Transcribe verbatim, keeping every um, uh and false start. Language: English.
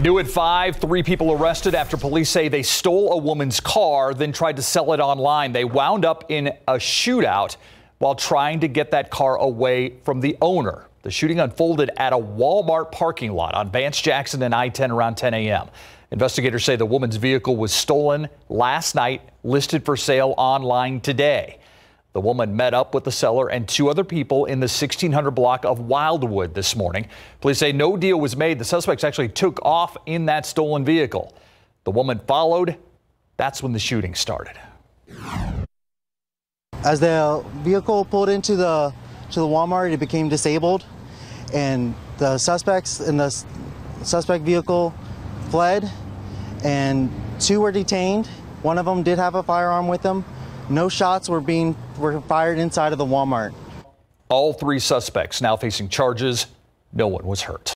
New at five, three people arrested after police say they stole a woman's car, then tried to sell it online. They wound up in a shootout while trying to get that car away from the owner. The shooting unfolded at a Walmart parking lot on Vance Jackson and I ten around ten a m Investigators say the woman's vehicle was stolen last night, listed for sale online today. The woman met up with the seller and two other people in the sixteen hundred block of Wildwood this morning. Police say no deal was made. The suspects actually took off in that stolen vehicle. The woman followed. That's when the shooting started. As the vehicle pulled into the to the Walmart, it became disabled, and the suspects in the suspect vehicle fled, and two were detained. One of them did have a firearm with them. No shots were being were fired inside of the Walmart. All three suspects now facing charges. No one was hurt.